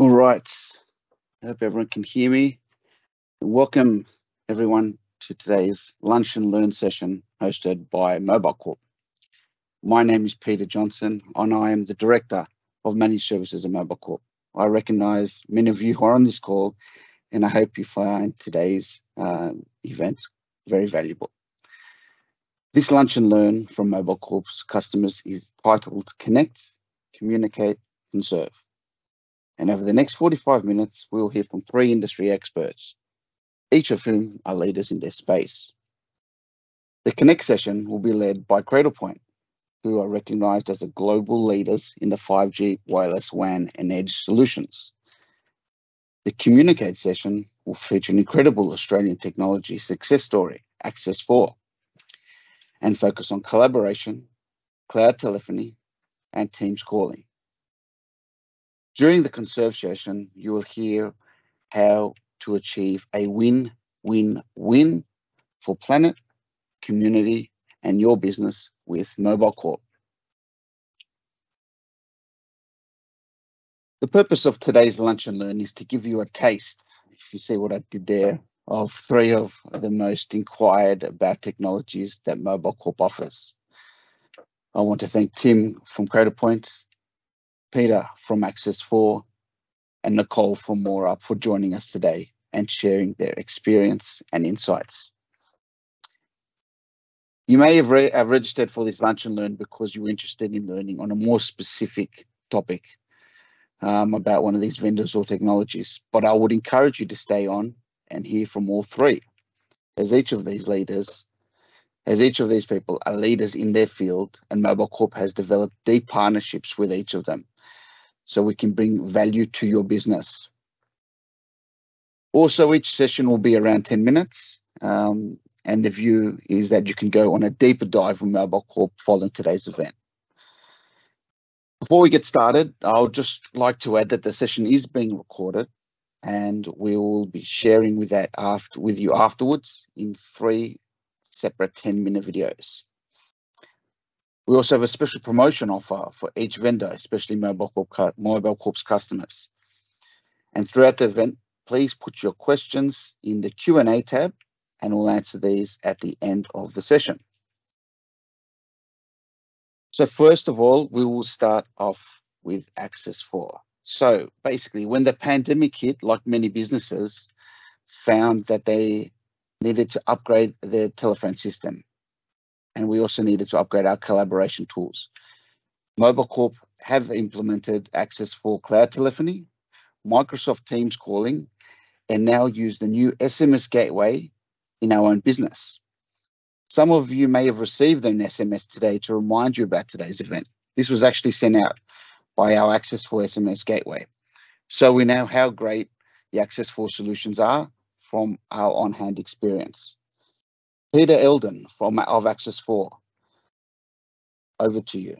All right, I hope everyone can hear me. Welcome everyone to today's Lunch and Learn session hosted by MobileCorp. My name is Peter Johnson and I am the Director of Managed Services at MobileCorp. I recognise many of you who are on this call and I hope you find today's event very valuable. This Lunch and Learn from MobileCorp's customers is titled Connect, Communicate and Serve. And over the next 45 minutes, we'll hear from three industry experts, each of whom are leaders in their space. The Connect session will be led by Cradlepoint, who are recognised as the global leaders in the 5G wireless WAN and edge solutions. The Communicate session will feature an incredible Australian technology success story, Access4, and focus on collaboration, cloud telephony, and Teams calling. During the Conserve session, you will hear how to achieve a win-win-win for planet, community, and your business with MobileCorp. The purpose of today's Lunch and Learn is to give you a taste, if you see what I did there, of three of the most inquired about technologies that MobileCorp offers. I want to thank Tim from Cradlepoint, Peter from Access4 and Nicole from Moorup for joining us today and sharing their experience and insights. You may have registered for this Lunch and Learn because you were interested in learning on a more specific topic about one of these vendors or technologies, but I would encourage you to stay on and hear from all three, as each of these people are leaders in their field and MobileCorp has developed deep partnerships with each of them, so we can bring value to your business. Also, each session will be around 10 minutes, and the view is that you can go on a deeper dive with MobileCorp following today's event. Before we get started, I'll just like to add that the session is being recorded and we will be sharing with you afterwards in three separate 10-minute videos. We also have a special promotion offer for each vendor, especially MobileCorp's customers. And throughout the event, please put your questions in the Q&A tab and we'll answer these at the end of the session. So first of all, we will start off with Access4. So basically, when the pandemic hit, like many businesses, found that they needed to upgrade their telephone system. And we also needed to upgrade our collaboration tools. MobileCorp have implemented Access4 cloud telephony, Microsoft Teams calling, and now use the new SMS gateway in our own business. Some of you may have received an SMS today to remind you about today's event. This was actually sent out by our Access4 SMS gateway. So we know how great the Access4 solutions are from our on-hand experience. Peter Elton of Access4, over to you.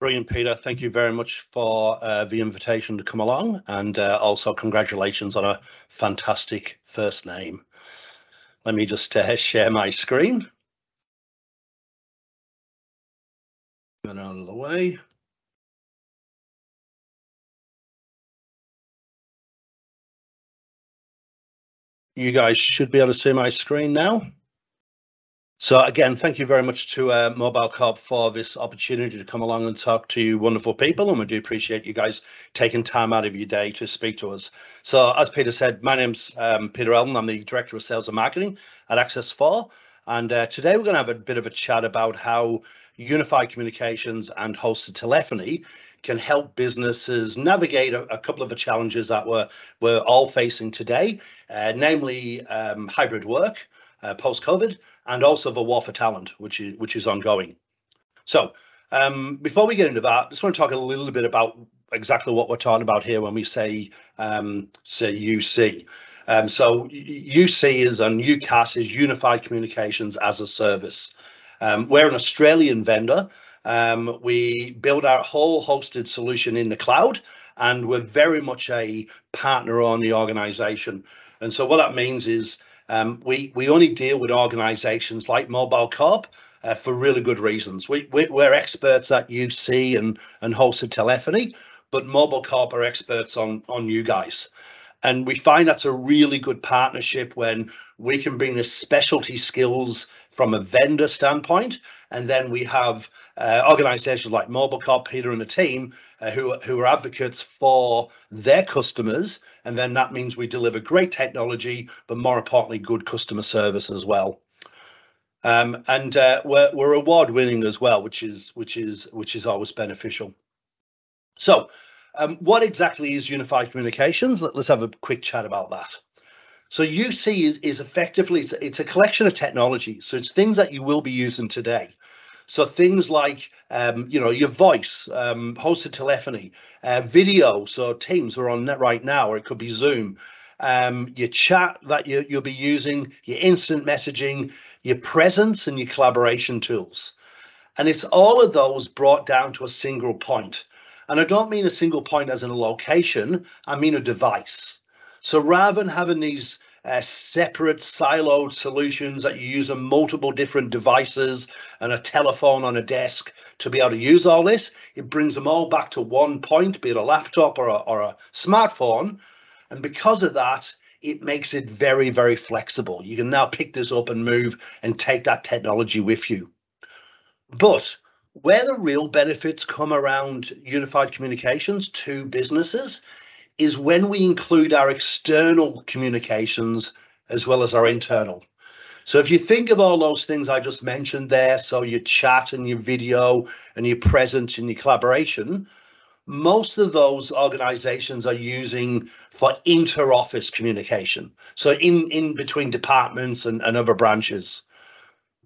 Brilliant, Peter. Thank you very much for the invitation to come along and also congratulations on a fantastic first name. Let me just share my screen. Get out of the way. You guys should be able to see my screen now. So again, thank you very much to MobileCorp for this opportunity to come along and talk to you wonderful people. And we do appreciate you guys taking time out of your day to speak to us. So as Peter said, my name's Peter Elton. I'm the Director of Sales and Marketing at Access4. And today we're going to have a bit of a chat about how unified communications and hosted telephony can help businesses navigate a couple of the challenges that we're all facing today, namely hybrid work, post-COVID, and also the war for talent, which is ongoing. So before we get into that, I just want to talk a little bit about exactly what we're talking about here when we say, UC. So UC is, and UCAS is Unified Communications as a Service. We're an Australian vendor. We build our whole hosted solution in the cloud and we're very much a partner on the organization. And so what that means is we only deal with organizations like MobileCorp for really good reasons. We're experts at UC and hosted telephony, but MobileCorp are experts on you guys. And we find that's a really good partnership when we can bring the specialty skills from a vendor standpoint, and then we have organisations like MobileCorp, Peter and the team, who are advocates for their customers, and then that means we deliver great technology, but more importantly, good customer service as well. We're award-winning as well, which is always beneficial. So, what exactly is unified communications? Let's have a quick chat about that. So UC is effectively, it's a collection of technology. So it's things that you will be using today. So things like, your voice, hosted telephony, video. So Teams are on that right now, or it could be Zoom. Your chat that you'll be using, your instant messaging, your presence and your collaboration tools. And it's all of those brought down to a single point. And I don't mean a single point as in a location, I mean a device. So rather than having these separate siloed solutions that you use on multiple different devices and a telephone on a desk to be able to use all this, it brings them all back to one point, be it a laptop or a smartphone. And because of that, it makes it very, very flexible. You can now pick this up and move and take that technology with you. But where the real benefits come around unified communications to businesses is when we include our external communications as well as our internal. So if you think of all those things I just mentioned there, so your chat and your video and your presence and your collaboration, most of those organizations are using for inter-office communication. So in between departments and other branches.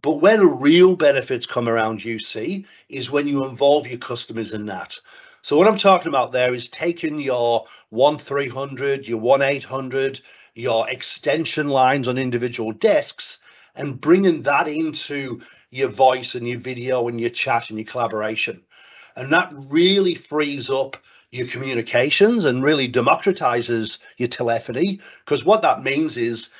But where the real benefits come around UC is when you involve your customers in that. So what I'm talking about there is taking your 1300, your 1800, your extension lines on individual desks and bringing that into your voice and your video and your chat and your collaboration. And that really frees up your communications and really democratizes your telephony, because what that means is,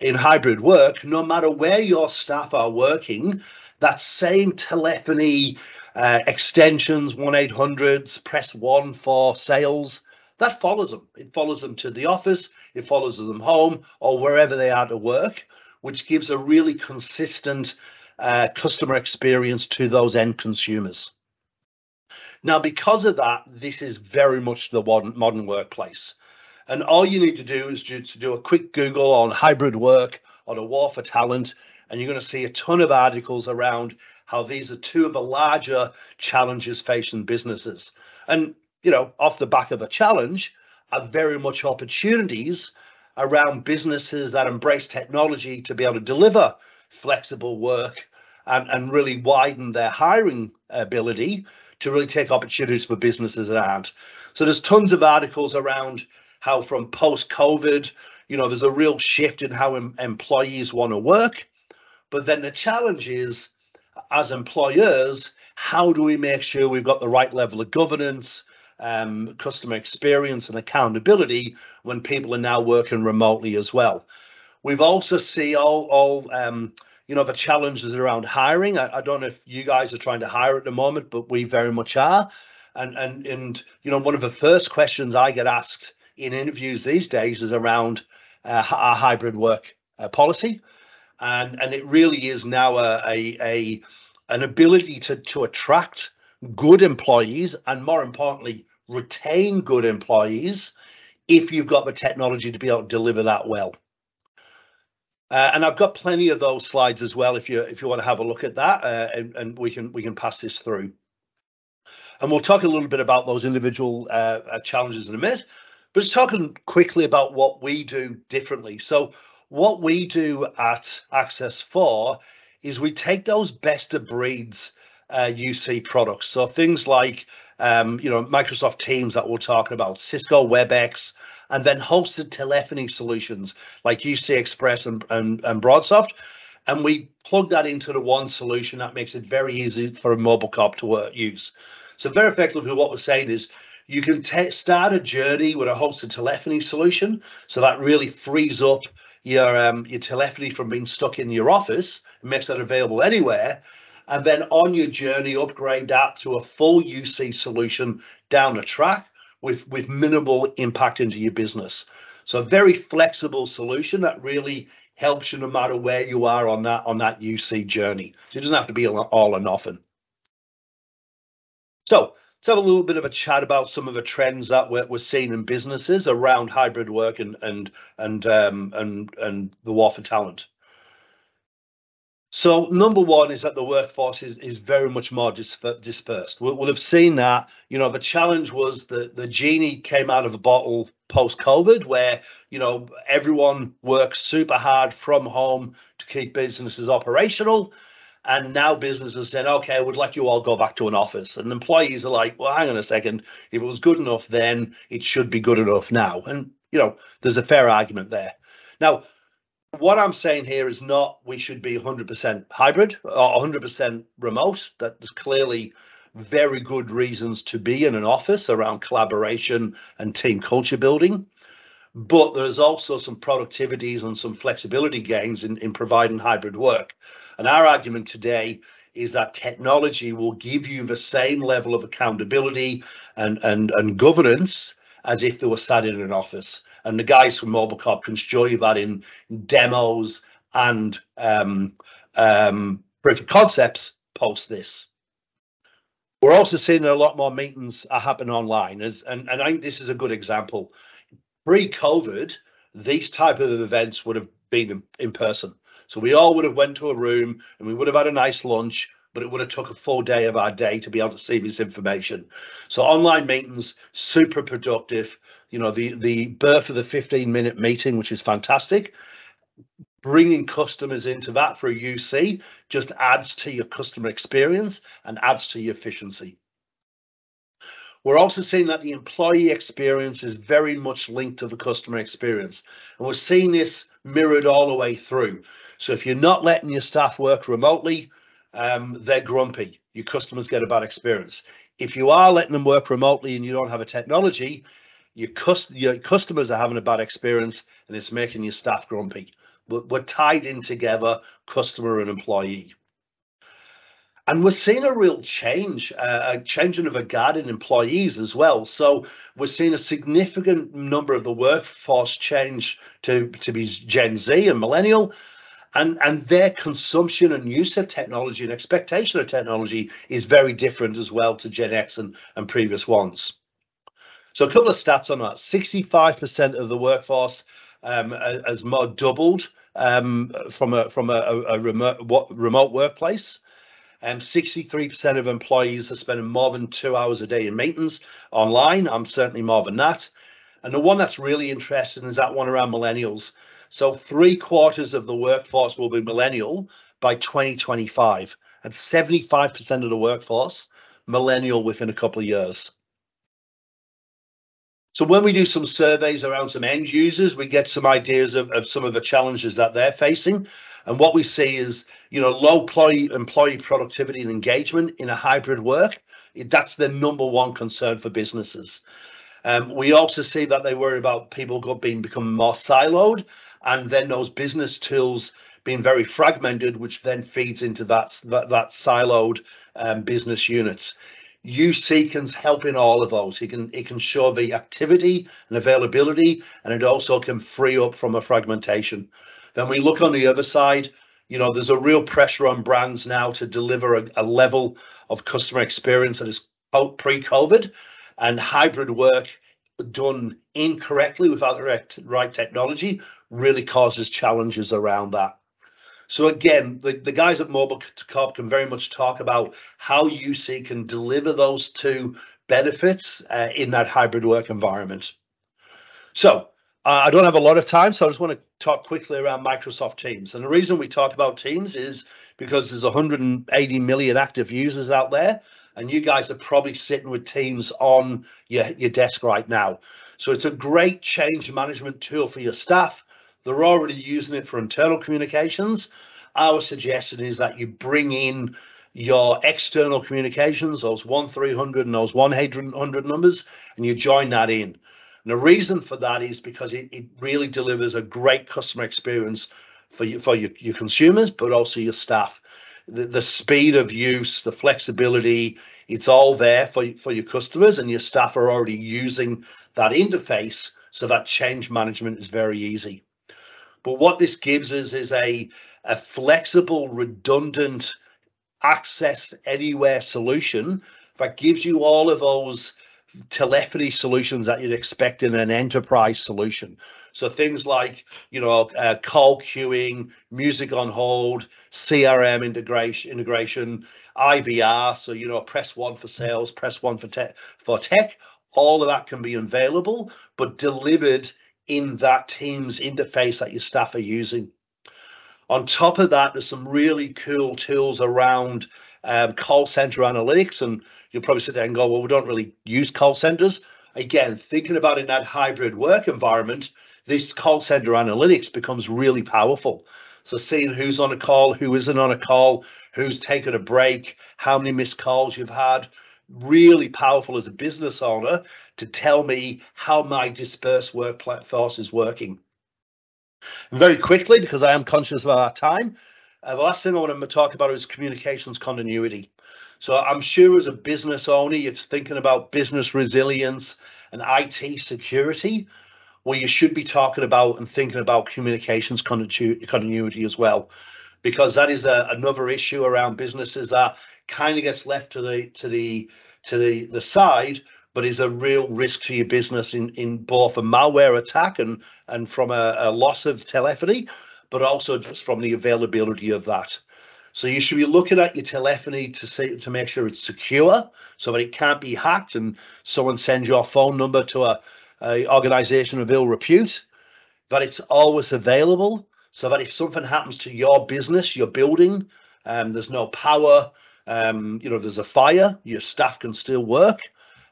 in hybrid work, no matter where your staff are working, that same telephony extensions, 1800s, press 1 for sales, that follows them. It follows them to the office, it follows them home or wherever they are to work, which gives a really consistent customer experience to those end consumers. Now, because of that, this is very much the modern workplace. And all you need to do is to do a quick Google on hybrid work or the war for talent, and you're going to see a ton of articles around how these are two of the larger challenges facing businesses. And, off the back of a challenge are very much opportunities around businesses that embrace technology to be able to deliver flexible work and really widen their hiring ability to really take opportunities for businesses at hand. So there's tons of articles around how from post-COVID, there's a real shift in how employees want to work. But then the challenge is, as employers, how do we make sure we've got the right level of governance, customer experience and accountability when people are now working remotely as well? We've also seen all the challenges around hiring. I don't know if you guys are trying to hire at the moment, but we very much are. And one of the first questions I get asked in interviews these days is around our hybrid work policy, and it really is now an ability to attract good employees and, more importantly, retain good employees if you've got the technology to be able to deliver that well. And I've got plenty of those slides as well if you want to have a look at that, and we can pass this through. And we'll talk a little bit about those individual challenges in a minute. But just talking quickly about what we do differently. So what we do at Access4 is we take those best of breeds UC products. So things like, Microsoft Teams that we'll talk about, Cisco WebEx, and then hosted telephony solutions like UC Express and Broadsoft. And we plug that into the one solution that makes it very easy for a MobileCorp to use. So very effectively what we're saying is, you can start a journey with a hosted telephony solution, so that really frees up your telephony from being stuck in your office and makes that available anywhere. and then on your journey, upgrade that to a full UC solution down the track with minimal impact into your business. So a very flexible solution that really helps you no matter where you are on that UC journey. So it doesn't have to be all and often. So let's have a little bit of a chat about some of the trends that we're seeing in businesses around hybrid work and the war for talent. So number one is that the workforce is very much more dispersed. We'll have seen that, you know, the challenge was that the genie came out of a bottle post-COVID where, you know, everyone works super hard from home to keep businesses operational. And now businesses said, OK, I would like you all go back to an office. And employees are like, well, hang on a second. If it was good enough, then it should be good enough now. And, you know, there's a fair argument there. Now, what I'm saying here is not we should be 100% hybrid or 100% remote. That there's clearly very good reasons to be in an office around collaboration and team culture building. But there's also some productivities and some flexibility gains in providing hybrid work. And our argument today is that technology will give you the same level of accountability and governance as if they were sat in an office. And the guys from MobileCorp can show you that in demos and proof of concepts post this. We're also seeing a lot more meetings are happening online, and I think this is a good example. Pre-COVID, these type of events would have been in person. So we all would have went to a room and we would have had a nice lunch, but it would have took a full day of our day to be able to see this information. So online meetings, super productive. You know, the birth of the 15-minute meeting, which is fantastic. Bringing customers into that for a UC just adds to your customer experience and adds to your efficiency. We're also seeing that the employee experience is very much linked to the customer experience. And we're seeing this mirrored all the way through. So if you're not letting your staff work remotely, they're grumpy. Your customers get a bad experience. If you are letting them work remotely and you don't have a technology, your customers are having a bad experience and it's making your staff grumpy. We're tied in together, customer and employee. And we're seeing a real change, a changing of a guard in employees as well. So we're seeing a significant number of the workforce change to be Gen Z and millennial. And their consumption and use of technology and expectation of technology is very different as well to Gen X and previous ones. So a couple of stats on that. 65% of the workforce has more doubled from a remote workplace. 63% of employees are spending more than 2 hours a day in meetings online. I'm certainly more than that. And the one that's really interesting is that one around millennials. So 3/4 of the workforce will be millennial by 2025, and 75% of the workforce millennial within a couple of years. So when we do some surveys around some end users, we get some ideas of some of the challenges that they're facing. And what we see is, you know, low employee productivity and engagement in a hybrid work. That's the number one concern for businesses. We also see that they worry about people becoming more siloed, and then those business tools being very fragmented, which then feeds into that siloed business units. UC can help in all of those. It can show the activity and availability, and it also can free up from a fragmentation. Then we look on the other side, you know, there's a real pressure on brands now to deliver a level of customer experience that is pre-COVID, and hybrid work done incorrectly without the right technology really causes challenges around that. So again, the guys at MobileCorp can very much talk about how UC can deliver those two benefits in that hybrid work environment. So I don't have a lot of time, so I just want to talk quickly around Microsoft Teams. And the reason we talk about Teams is because there's 180 million active users out there, and you guys are probably sitting with Teams on your desk right now. So it's a great change management tool for your staff. They're already using it for internal communications. Our suggestion is that you bring in your external communications, those 1300 and those 1800 numbers, and you join that in. And the reason for that is because it really delivers a great customer experience for your consumers, but also your staff. the speed of use, the flexibility, it's all there for your customers, and your staff are already using that interface, so that change management is very easy. But what this gives us is a flexible, redundant, access anywhere solution that gives you all of those telephony solutions that you'd expect in an enterprise solution. So things like, you know, call queuing, music on hold, CRM integration, IVR. So, you know, press one for sales, press one for tech. All of that can be available, but delivered in that Teams interface that your staff are using. On top of that, there's some really cool tools around call center analytics, and you'll probably sit there and go, well, we don't really use call centers. Again, thinking about in that hybrid work environment, this call center analytics becomes really powerful. So seeing who's on a call, who isn't on a call, who's taken a break, how many missed calls you've had, really powerful as a business owner to tell me how my dispersed workforce is working. And very quickly, because I am conscious of our time, the last thing I want to talk about is communications continuity. So I'm sure as a business owner, you're thinking about business resilience and IT security. Well, you should be talking about and thinking about communications continuity as well, because that is another issue around businesses that kind of gets left to the side, but is a real risk to your business in both a malware attack and from a loss of telephony, but also just from the availability of that. So you should be looking at your telephony to make sure it's secure, so that it can't be hacked and someone sends your phone number to an organization of ill repute, that it's always available, so that if something happens to your business, your building, there's no power, you know, there's a fire, your staff can still work.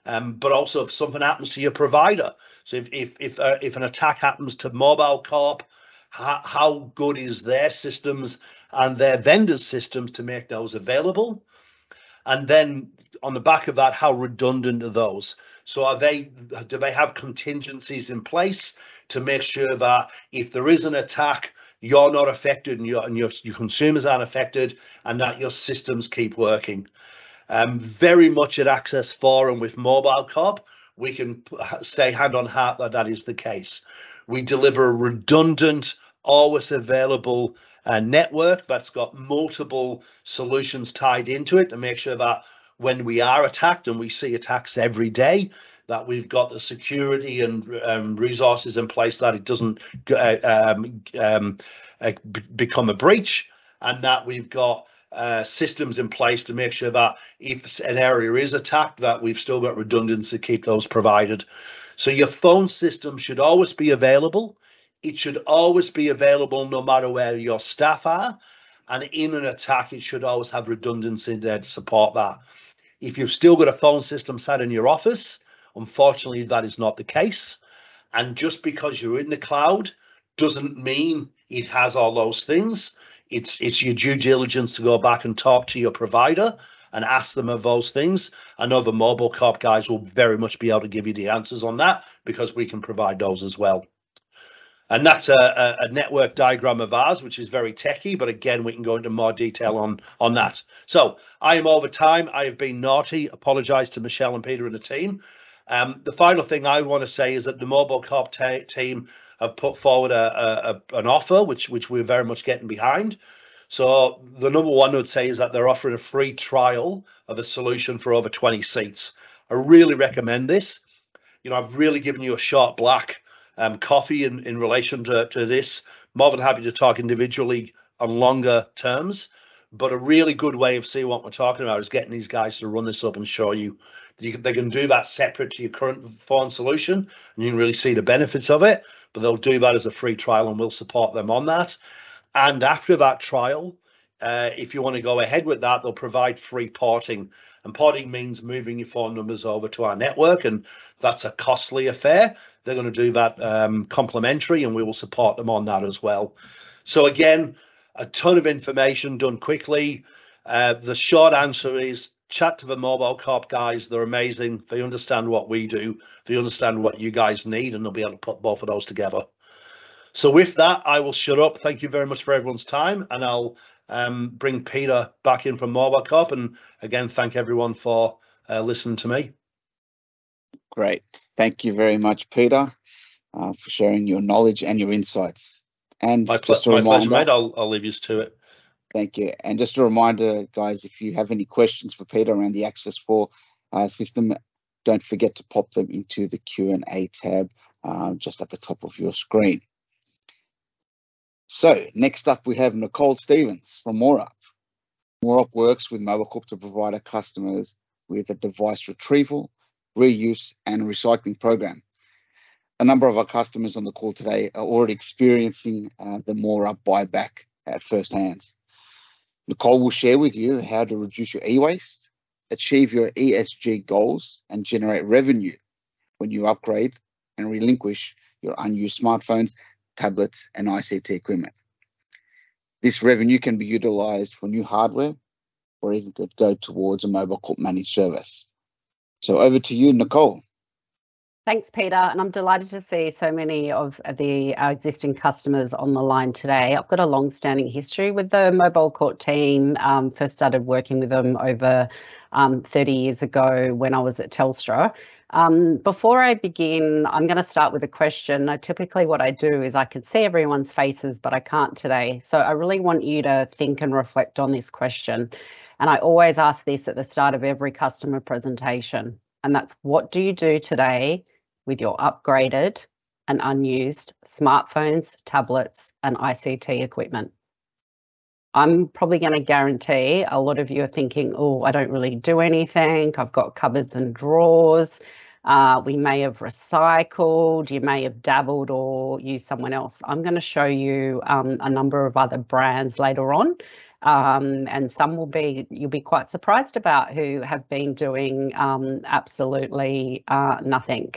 But also if something happens to your provider, so if an attack happens to MobileCorp, how good is their systems and their vendors' systems to make those available? And then on the back of that, how redundant are those? So do they have contingencies in place to make sure that if there is an attack, you're not affected and your consumers aren't affected, and that your systems keep working? Very much at Access4 and with MobileCorp, we can say hand on heart that that is the case. We deliver a redundant, always available network that's got multiple solutions tied into it to make sure that when we are attacked, and we see attacks every day, that we've got the security and resources in place that it doesn't become a breach, and that we've got systems in place to make sure that if an area is attacked, that we've still got redundancy to keep those provided. So your phone system should always be available. It should always be available no matter where your staff are, and in an attack it should always have redundancy there to support that. If you've still got a phone system sat in your office, unfortunately that is not the case, and just because you're in the cloud doesn't mean it has all those things. It's your due diligence to go back and talk to your provider and ask them of those things. I know the MobileCorp guys will very much be able to give you the answers on that, because we can provide those as well. And that's a network diagram of ours, which is very techy, but again, we can go into more detail on that. So I am over time. I have been naughty. Apologise to Michelle and Peter and the team. The final thing I want to say is that the MobileCorp team have put forward an offer, which we're very much getting behind. So the number one I would say is that they're offering a free trial of a solution for over 20 seats. I really recommend this. You know, I've really given you a short black coffee in relation to this. More than happy to talk individually on longer terms, but a really good way of seeing what we're talking about is getting these guys to run this up and show you that they can do that separate to your current phone solution, and you can really see the benefits of it. But they'll do that as a free trial, and we'll support them on that. And after that trial, if you want to go ahead with that, they'll provide free porting. And porting means moving your phone numbers over to our network, and that's a costly affair. They're going to do that complimentary, and we will support them on that as well. So again, a ton of information done quickly. The short answer is chat to the MobileCorp guys. They're amazing. They understand what we do. They understand what you guys need, and they'll be able to put both of those together. So with that, I will shut up. Thank you very much for everyone's time, and I'll bring Peter back in from MobileCorp, and again, thank everyone for listening to me. Great. Thank you very much, Peter, for sharing your knowledge and your insights. And my pleasure, mate. I'll leave you to it. Thank you. And just a reminder, guys, if you have any questions for Peter around the Access4 system, don't forget to pop them into the Q&A tab just at the top of your screen. So next up, we have Nicole Stevens from Moorup. Moorup works with MobileCorp to provide our customers with a device retrieval, reuse and recycling program. A number of our customers on the call today are already experiencing the Moorup buyback at first hands. Nicole will share with you how to reduce your e-waste, achieve your ESG goals and generate revenue when you upgrade and relinquish your unused smartphones, tablets and ICT equipment. This revenue can be utilized for new hardware or even could go towards a MobileCorp managed service. So over to you, Nicole. Thanks, Peter, and I'm delighted to see so many of our existing customers on the line today. I've got a long-standing history with the MobileCorp team. First started working with them over 30 years ago when I was at Telstra. Before I begin, I'm going to start with a question. Typically what I do is I can see everyone's faces, but I can't today. So I really want you to think and reflect on this question. And I always ask this at the start of every customer presentation, and that's, what do you do today with your upgraded and unused smartphones, tablets, and ICT equipment? I'm probably going to guarantee a lot of you are thinking, oh, I don't really do anything. I've got cupboards and drawers. We may have recycled. You may have dabbled or used someone else. I'm going to show you a number of other brands later on. And some you'll be quite surprised about who have been doing absolutely nothing.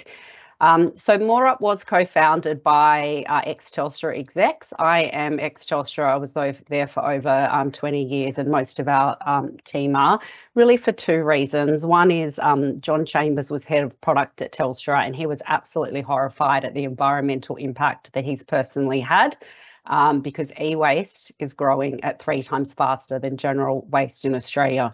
So Moorup was co-founded by ex-Telstra execs. I am ex-Telstra. I was there for over 20 years, and most of our team are, really for two reasons. One is John Chambers was head of product at Telstra, and he was absolutely horrified at the environmental impact that he's personally had. Because e-waste is growing at 3 times faster than general waste in Australia.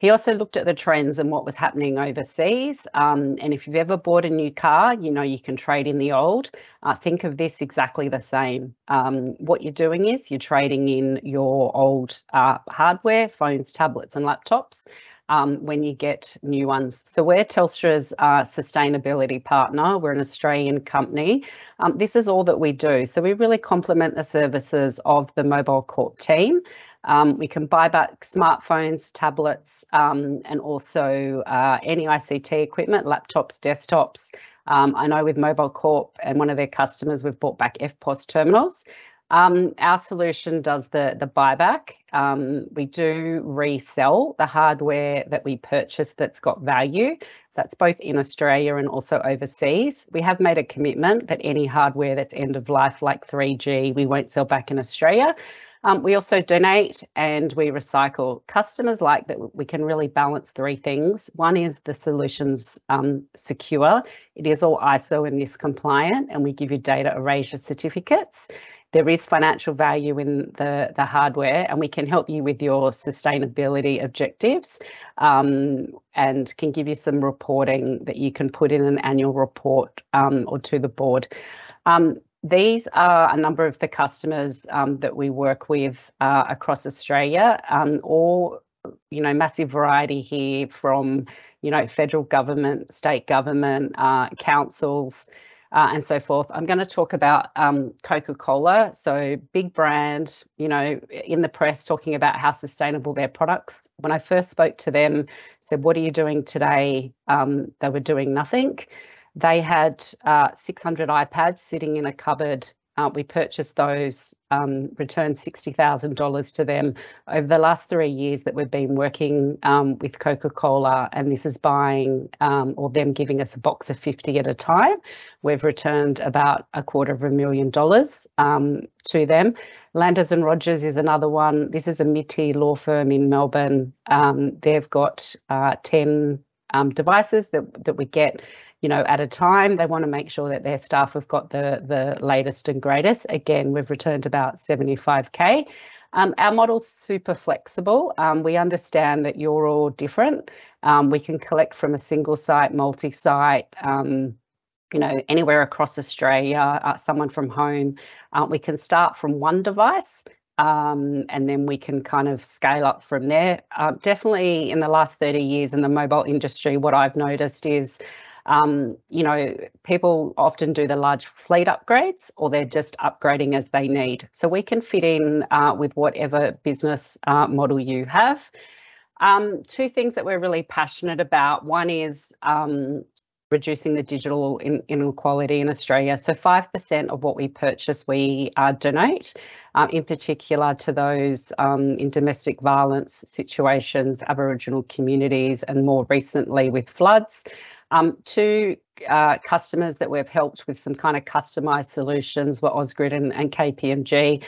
He also looked at the trends and what was happening overseas. And if you've ever bought a new car, you know you can trade in the old. Think of this exactly the same. What you're doing is you're trading in your old hardware, phones, tablets and laptops when you get new ones. So we're Telstra's sustainability partner. We're an Australian company. This is all that we do. So we really complement the services of the MobileCorp team. We can buy back smartphones, tablets, and also any ICT equipment, laptops, desktops. I know with MobileCorp and one of their customers, we've bought back FPOS terminals. Our solution does the buyback. We do resell the hardware that we purchase that's got value. That's both in Australia and also overseas. We have made a commitment that any hardware that's end of life, like 3G, we won't sell back in Australia. We also donate and we recycle. Customers like that we can really balance three things. One is the solution's secure. It is all ISO and NIST compliant, and we give you data erasure certificates. There is financial value in the hardware, and we can help you with your sustainability objectives and can give you some reporting that you can put in an annual report or to the board. These are a number of the customers that we work with across Australia. All, you know, massive variety here from, you know, federal government, state government, councils, and so forth. I'm going to talk about Coca-Cola, so big brand, you know, in the press talking about how sustainable their products. When I first spoke to them, said, what are you doing today? They were doing nothing. They had 600 iPads sitting in a cupboard. We purchased those, returned $60,000 to them over the last 3 years that we've been working with Coca-Cola, and this is buying or them giving us a box of 50 at a time. We've returned about $250,000 to them. Landers and Rogers is another one. This is a MITI law firm in Melbourne. They've got 10 devices that we get, you know, at a time. They want to make sure that their staff have got the latest and greatest. Again, we've returned about $75,000. Our model's super flexible. We understand that you're all different. We can collect from a single site, multi-site, you know, anywhere across Australia, someone from home. We can start from one device, and then we can kind of scale up from there. Definitely in the last 30 years in the mobile industry, what I've noticed is, you know, people often do the large fleet upgrades, or they're just upgrading as they need. So we can fit in with whatever business model you have. Two things that we're really passionate about. One is reducing the digital inequality in Australia. So 5% of what we purchase, we donate, in particular to those in domestic violence situations, Aboriginal communities, and more recently with floods. Two customers that we've helped with some kind of customised solutions were Ausgrid and KPMG.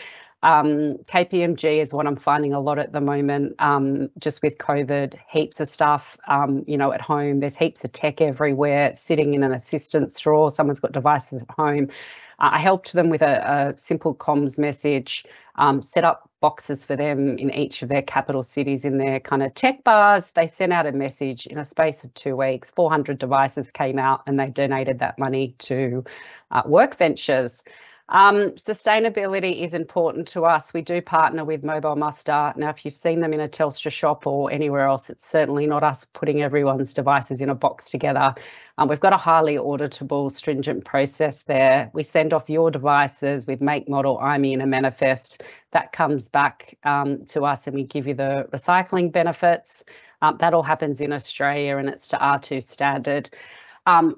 KPMG is what I'm finding a lot at the moment, just with COVID, heaps of stuff, you know, at home. There's heaps of tech everywhere, sitting in an assistance drawer. Someone's got devices at home. I helped them with a simple comms message, set up boxes for them in each of their capital cities in their kind of tech bars. They sent out a message in a space of 2 weeks. 400 devices came out, and they donated that money to Work Ventures. Sustainability is important to us. We do partner with Mobile Muster. Now, if you've seen them in a Telstra shop or anywhere else, it's certainly not us putting everyone's devices in a box together. We've got a highly auditable, stringent process there. We send off your devices with make, model, IMEI in a manifest. That comes back to us, and we give you the recycling benefits. That all happens in Australia, and it's to R2 standard.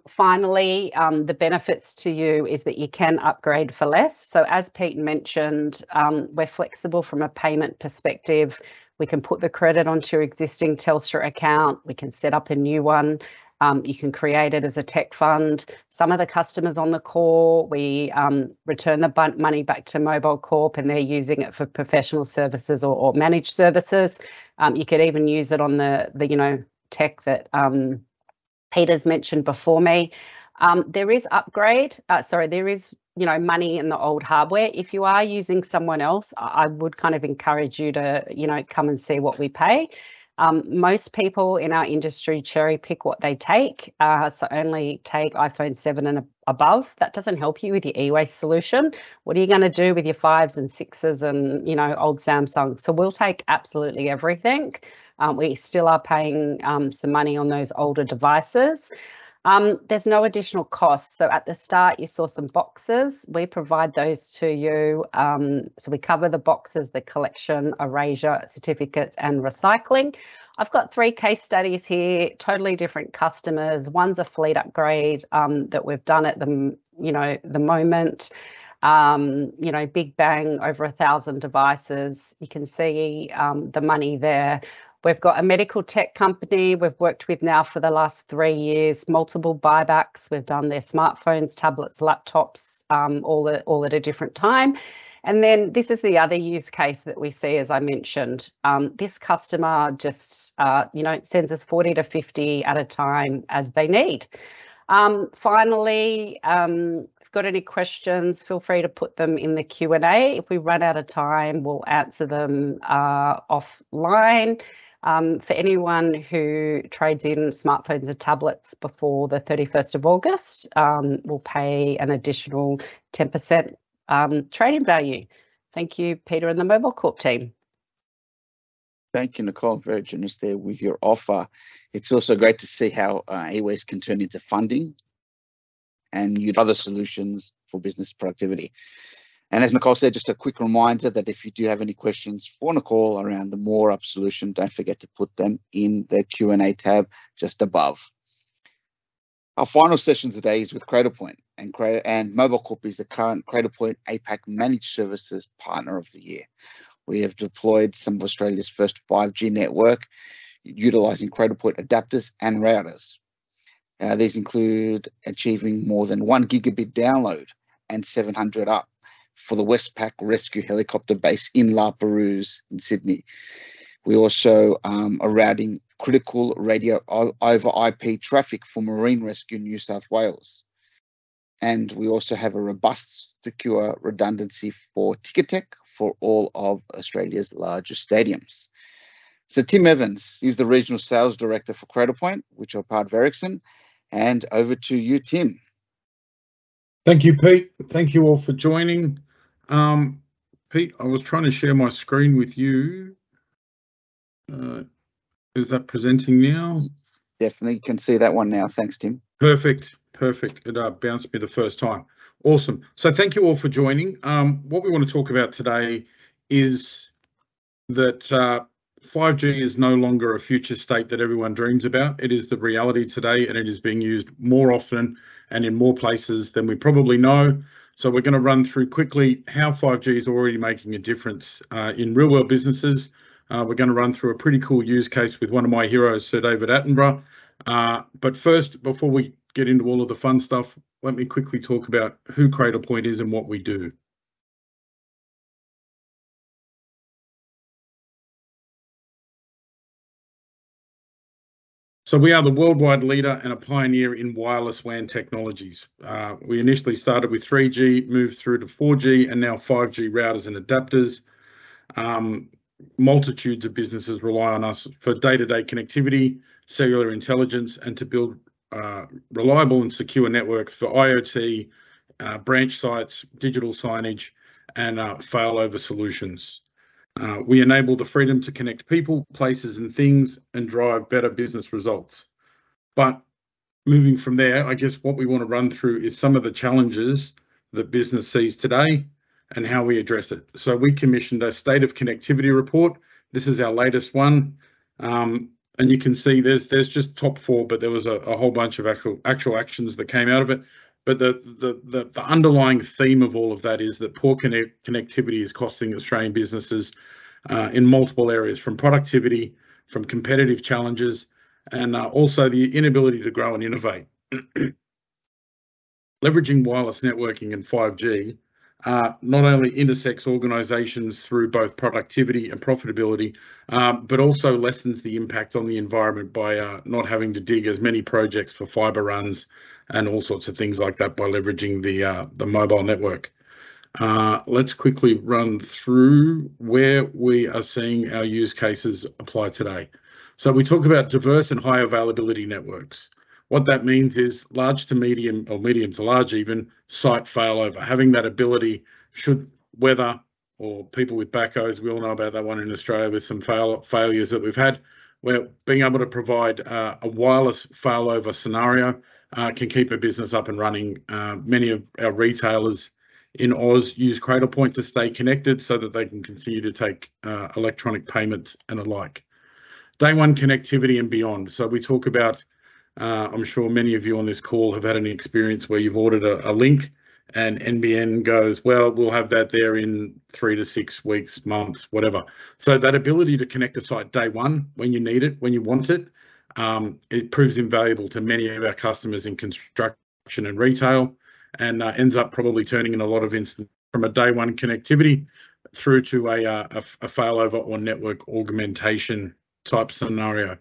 Finally, the benefits to you is that you can upgrade for less. So as Pete mentioned, we're flexible from a payment perspective. We can put the credit onto your existing Telstra account. We can set up a new one. You can create it as a tech fund. Some of the customers on the call, we return the money back to MobileCorp, and they're using it for professional services or managed services. You could even use it on the you know, tech that Peter's mentioned before me. There is you know, money in the old hardware. If you are using someone else, I would kind of encourage you to, you know, come and see what we pay. Most people in our industry cherry pick what they take, so only take iPhone 7 and above. That doesn't help you with your e-waste solution. What are you going to do with your 5s and 6s and, you know, old Samsung? So we'll take absolutely everything. We still are paying some money on those older devices. There's no additional cost. So at the start, you saw some boxes. We provide those to you. So we cover the boxes, the collection, erasure, certificates, and recycling. I've got 3 case studies here, totally different customers. One's a fleet upgrade that we've done at the, you know, the moment. You know, big bang, over 1,000 devices. You can see the money there. We've got a medical tech company we've worked with now for the last 3 years, multiple buybacks. We've done their smartphones, tablets, laptops, all at a different time. And then this is the other use case that we see, as I mentioned. This customer just, you know, sends us 40 to 50 at a time as they need. Finally, got any questions, feel free to put them in the Q&A. If we run out of time, we'll answer them offline. For anyone who trades in smartphones or tablets before the 31st of August, we'll pay an additional 10% trading value. Thank you, Peter and the MobileCorp team. Thank you, Nicole. Very generous there with your offer. It's also great to see how e-waste can turn into funding and other solutions for business productivity. And as Nicole said, just a quick reminder that if you do have any questions for Nicole around the Moorup solution, don't forget to put them in the Q&A tab just above. Our final session today is with Cradlepoint, and MobileCorp is the current Cradlepoint APAC Managed Services Partner of the Year. We have deployed some of Australia's first 5G network, utilising Cradlepoint adapters and routers. These include achieving more than 1 gigabit download and 700 up for the Westpac Rescue Helicopter Base in La Perouse in Sydney. We also are routing critical radio over IP traffic for Marine Rescue New South Wales. And we also have a robust, secure redundancy for Ticketek for all of Australia's largest stadiums. So Tim Evans is the Regional Sales Director for Cradlepoint, which are part of Ericsson, and over to you, Tim. Thank you, Pete. Thank you all for joining. Pete, I was trying to share my screen with you. Is that presenting now? Definitely can see that one now. Thanks, Tim. Perfect. Perfect. It bounced me the first time. Awesome. So thank you all for joining. What we want to talk about today is that 5G is no longer a future state that everyone dreams about. It is the reality today, and it is being used more often and in more places than we probably know. So we're going to run through quickly how 5G is already making a difference in real world businesses. We're going to run through a pretty cool use case with one of my heroes, Sir David Attenborough. But first, before we get into all of the fun stuff, let me quickly talk about who Cradlepoint is and what we do. So we are the worldwide leader and a pioneer in wireless WAN technologies. We initially started with 3G, moved through to 4G, and now 5G routers and adapters. Multitudes of businesses rely on us for day-to-day connectivity, cellular intelligence, and to build reliable and secure networks for IoT, branch sites, digital signage, and failover solutions. We enable the freedom to connect people, places, and things and drive better business results. But moving from there, I guess what we want to run through is some of the challenges that business sees today and how we address it. So we commissioned a state of connectivity report. This is our latest one. And you can see there's just top four, but there was a whole bunch of actual actions that came out of it. But the underlying theme of all of that is that poor connectivity is costing Australian businesses in multiple areas, from productivity, from competitive challenges, and also the inability to grow and innovate. Leveraging wireless networking and 5G not only intersects organisations through both productivity and profitability, but also lessens the impact on the environment by not having to dig as many projects for fibre runs and all sorts of things like that by leveraging the mobile network. Let's quickly run through where we are seeing our use cases apply today. So we talk about diverse and high availability networks. What that means is large to medium, or medium to large even, site failover. Having that ability should weather, or people with backhoes, we all know about that one in Australia with some failures that we've had, where being able to provide a wireless failover scenario can keep a business up and running. Many of our retailers in Oz use Cradlepoint to stay connected so that they can continue to take electronic payments and alike. Day one connectivity and beyond. So we talk about I'm sure many of you on this call have had an experience where you've ordered a link and NBN goes, well, we'll have that there in 3 to 6 weeks, months, whatever. So that ability to connect a site day one when you need it, when you want it, it proves invaluable to many of our customers in construction and retail, and ends up probably turning in a lot of instances from a day one connectivity through to a failover or network augmentation type scenario.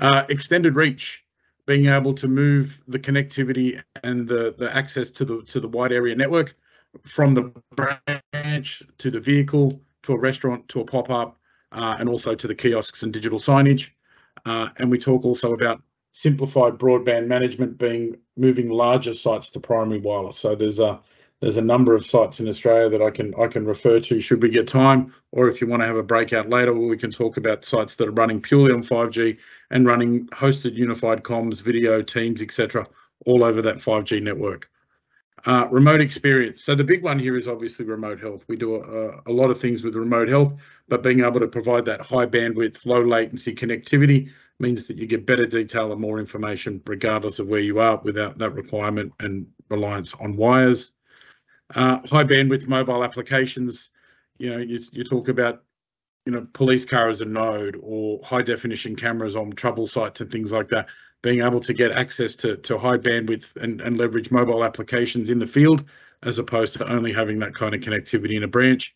Extended reach. Being able to move the connectivity and the access to the wide area network from the branch to the vehicle to a restaurant to a pop-up and also to the kiosks and digital signage. And we talk also about simplified broadband management, being moving larger sites to primary wireless. So there's a number of sites in Australia that I can refer to should we get time, or if you want to have a breakout later where we can talk about sites that are running purely on 5G and running hosted unified comms, video, Teams, etc., all over that 5G network. Remote experience. So the big one here is obviously remote health. We do a lot of things with remote health, but being able to provide that high bandwidth, low latency connectivity means that you get better detail and more information regardless of where you are, without that requirement and reliance on wires. High bandwidth mobile applications. You know, you talk about, you know, police car as a node, or high definition cameras on trouble sites and things like that. Being able to get access to high bandwidth and leverage mobile applications in the field, as opposed to only having that kind of connectivity in a branch.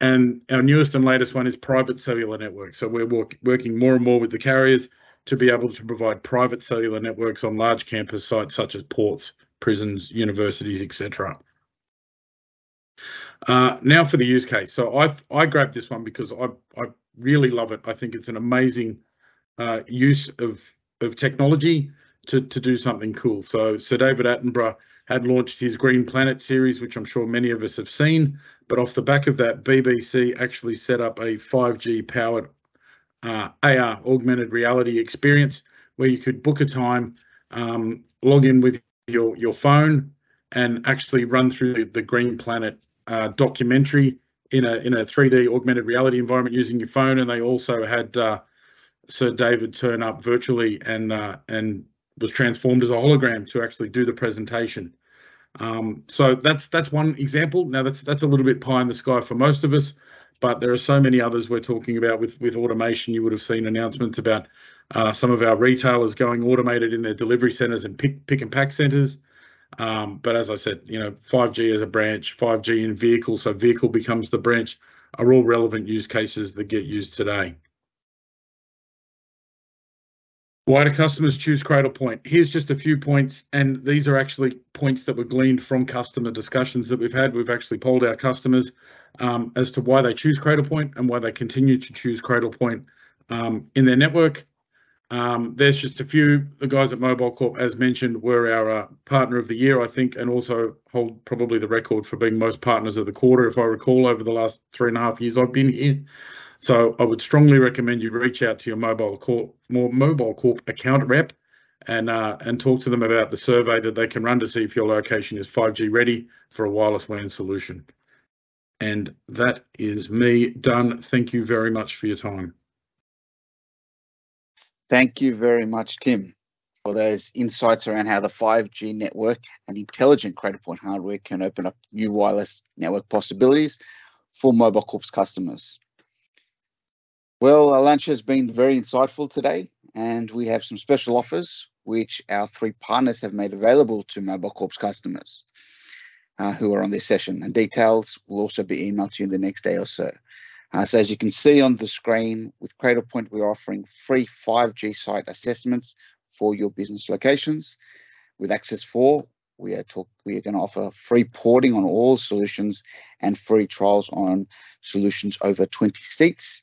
And our newest and latest one is private cellular networks. So we're working more and more with the carriers to be able to provide private cellular networks on large campus sites such as ports, prisons, universities, etc. Now for the use case. So I grabbed this one because I really love it. I think it's an amazing use of technology to do something cool. So Sir David Attenborough had launched his Green Planet series, which I'm sure many of us have seen. But off the back of that, BBC actually set up a 5G powered AR, augmented reality experience, where you could book a time, log in with your phone, and actually run through the Green Planet documentary in a 3D augmented reality environment using your phone. And they also had Sir David turn up virtually and was transformed as a hologram to actually do the presentation. So that's one example. Now that's a little bit pie in the sky for most of us, but there are so many others we're talking about with automation. You would have seen announcements about some of our retailers going automated in their delivery centers and pick and pack centers. But as I said, you know, 5G as a branch, 5G in vehicle, so vehicle becomes the branch, are all relevant use cases that get used today. Why do customers choose Cradlepoint? Here's just a few points, and these are actually points that were gleaned from customer discussions that we've had. We've actually polled our customers as to why they choose Cradlepoint and why they continue to choose Cradlepoint in their network. There's just a few. The guys at MobileCorp, as mentioned, were our partner of the year, I think, and also hold probably the record for being most partners of the quarter, if I recall, over the last 3.5 years I've been here. So I would strongly recommend you reach out to your MobileCorp account rep and talk to them about the survey that they can run to see if your location is 5G ready for a wireless WAN solution. And that is me done. Thank you very much for your time. Thank you very much, Tim, for those insights around how the 5G network and intelligent Cradlepoint hardware can open up new wireless network possibilities for MobileCorp's customers. Well, our lunch has been very insightful today, and we have some special offers which our three partners have made available to MobileCorp's customers who are on this session, and details will also be emailed to you in the next day or so. So as you can see on the screen, with Cradlepoint, we're offering free 5G site assessments for your business locations. With Access4, we are going to offer free porting on all solutions and free trials on solutions over 20 seats.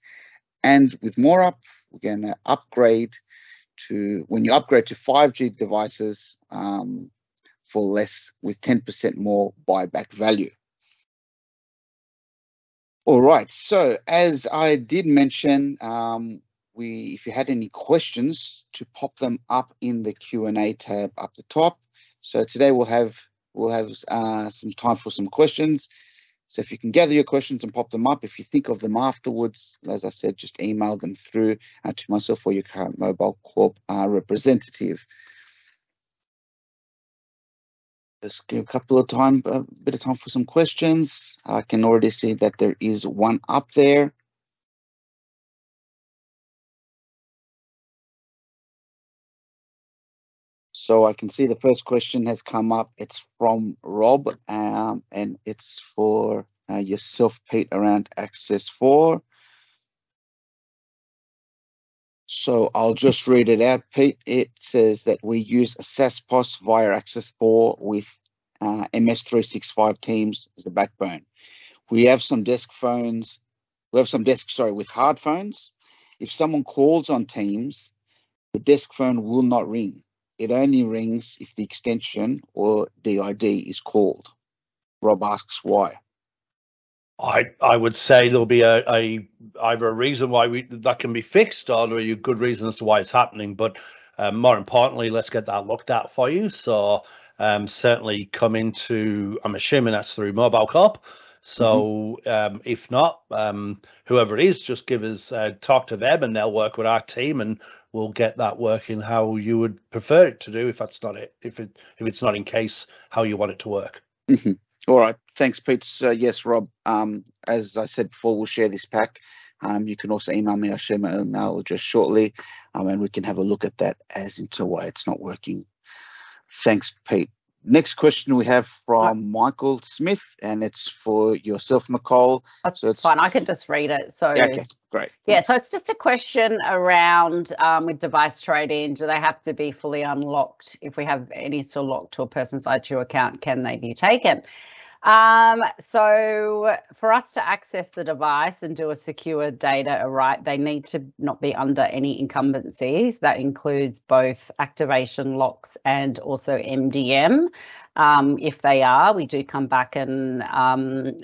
And with Moorup, we're going to upgrade to, when you upgrade to 5G devices for less, with 10% more buyback value. All right, so as I did mention, if you had any questions, to pop them up in the Q&A tab up the top. So today we'll have some time for some questions. So if you can gather your questions and pop them up, if you think of them afterwards, as I said, just email them through to myself or your current MobileCorp representative. Let's give a bit of time for some questions. I can already see that there is one up there. So I can see the first question has come up. It's from Rob, and it's for yourself, Pete, around Access4. So I'll just read it out, Pete. It says that we use a SaaS POS via Access4 with MS365 Teams as the backbone. We have some desk phones. We have some desks, sorry, with hard phones. If someone calls on Teams, the desk phone will not ring. It only rings if the extension or DID is called. Rob asks why. I would say there'll be either a reason why that can be fixed, or there are good reasons as to why it's happening. But more importantly, let's get that looked at for you. So certainly come into, I'm assuming that's through MobileCorp. So if not, whoever it is, just give us talk to them, and they'll work with our team, and we'll get that working how you would prefer it to do. If that's not it, if it's not in case how you want it to work. Mm-hmm. All right, thanks, Pete. So yes, Rob. As I said before, we'll share this pack. You can also email me. I'll share my email address shortly, and we can have a look at that as into why it's not working. Thanks, Pete. Next question we have from Michael Smith, and it's for yourself, Nicole. That's so fine. I can just read it. So yeah, okay, great. Yeah, so it's just a question around with device trade-in, do they have to be fully unlocked? If we have any still locked to a person's I2 account, can they be taken? So for us to access the device and do a secure data override, they need to not be under any incumbencies. That includes both activation locks and also MDM. If they are, we do come back and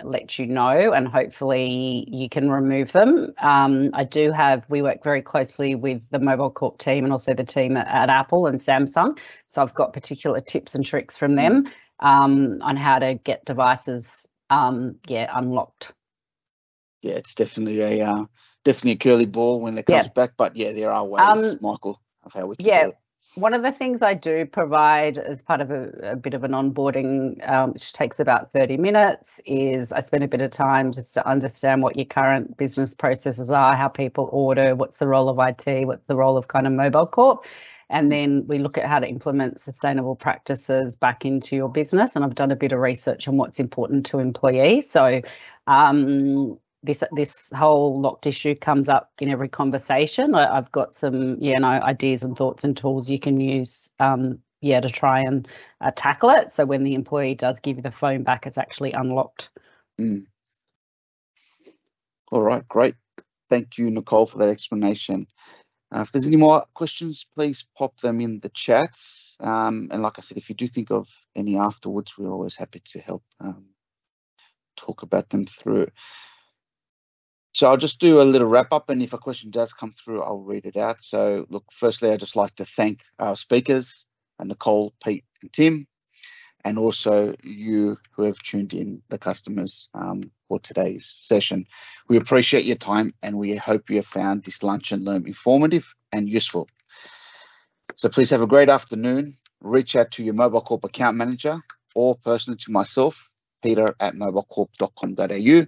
let you know, and hopefully you can remove them. We work very closely with the MobileCorp team and also the team at Apple and Samsung. So I've got particular tips and tricks from them on how to get devices unlocked. Yeah, it's definitely a curly ball when it comes back, but yeah, there are ways, Michael, of how we can do it. One of the things I do provide as part of a bit of an onboarding, which takes about 30 minutes, is I spend a bit of time just to understand what your current business processes are, how people order, what's the role of IT, what's the role of kind of MobileCorp. And then we look at how to implement sustainable practices back into your business. And I've done a bit of research on what's important to employees. So this whole locked issue comes up in every conversation. I've got some ideas and thoughts and tools you can use to try and tackle it. So when the employee does give you the phone back, it's actually unlocked. Mm. All right, great. Thank you, Nicole, for that explanation. If there's any more questions, please pop them in the chats. And like I said, if you do think of any afterwards, we're always happy to help talk about them through. So I'll just do a little wrap up, and if a question does come through, I'll read it out. So look, firstly, I'd just like to thank our speakers, Nicole, Pete and Tim, and also you who have tuned in, the customers, for today's session. We appreciate your time, and we hope you have found this lunch and learn informative and useful. So please have a great afternoon. Reach out to your MobileCorp account manager or personally to myself, peter@mobilecorp.com.au,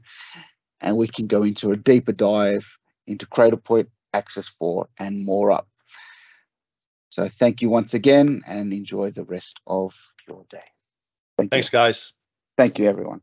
and we can go into a deeper dive into Cradlepoint, Access4 and Moorup. So thank you once again, and enjoy the rest of your day. Thanks, guys. Thank you, everyone.